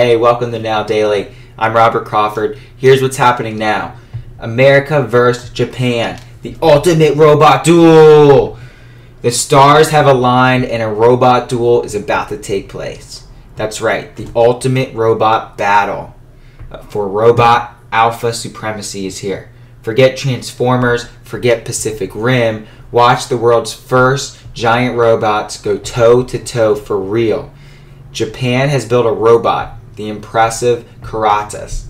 Hey, welcome to Now Daily. I'm Robert Crawford. Here's what's happening now. America versus Japan. The ultimate robot duel. The stars have aligned and a robot duel is about to take place. That's right. The ultimate robot battle for robot alpha supremacy is here. Forget Transformers. Forget Pacific Rim. Watch the world's first giant robots go toe-to-toe for real. Japan has built a robot, the impressive Karatas.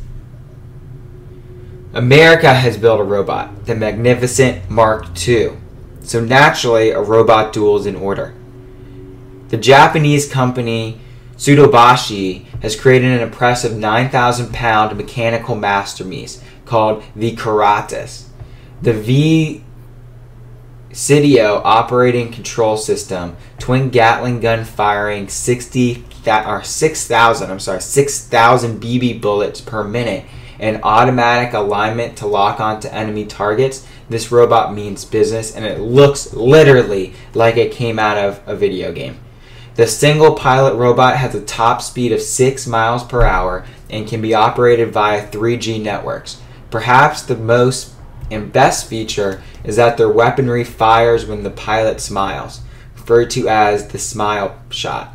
America has built a robot, the magnificent Mark II. So naturally, a robot duel is in order. The Japanese company Suidobashi has created an impressive 9,000-pound mechanical masterpiece called the Karatas. The V-sideo operating control system, twin Gatling gun firing 6,000 BB bullets per minute, and automatic alignment to lock onto enemy targets. This robot means business, and it looks literally like it came out of a video game. The single pilot robot has a top speed of 6 miles per hour and can be operated via 3G networks. Perhaps the most and best feature is that their weaponry fires when the pilot smiles, referred to as the smile shot.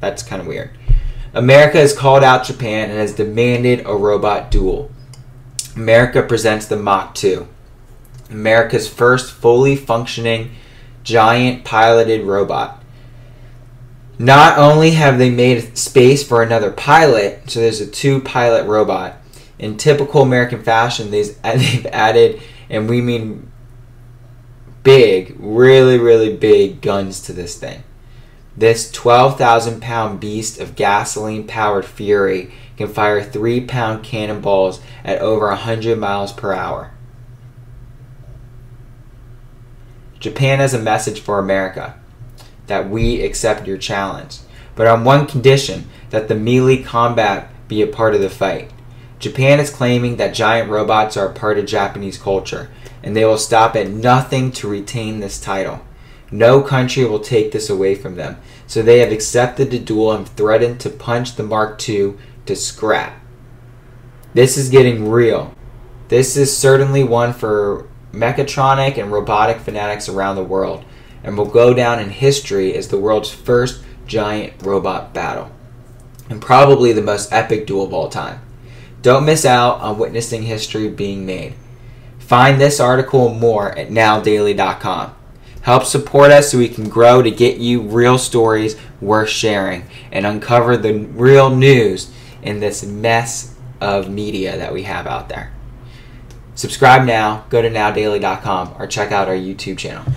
That's kind of weird. America has called out Japan and has demanded a robot duel. America presents the Mach II, America's first fully functioning giant piloted robot. Not only have they made space for another pilot, so there's a two-pilot robot. In typical American fashion, they've added, and we mean big, really, really big guns to this thing. This 12,000-pound beast of gasoline-powered fury can fire 3-pound cannonballs at over 100 miles per hour. Japan has a message for America, that we accept your challenge, but on one condition, that the melee combat be a part of the fight. Japan is claiming that giant robots are a part of Japanese culture, and they will stop at nothing to retain this title. No country will take this away from them, so they have accepted the duel and threatened to punch the Mark II to scrap. This is getting real. This is certainly one for mechatronic and robotic fanatics around the world, and will go down in history as the world's first giant robot battle, and probably the most epic duel of all time. Don't miss out on witnessing history being made. Find this article and more at nowdaily.com. Help support us so we can grow to get you real stories worth sharing and uncover the real news in this mess of media that we have out there. Subscribe now, go to nowdaily.com, or check out our YouTube channel.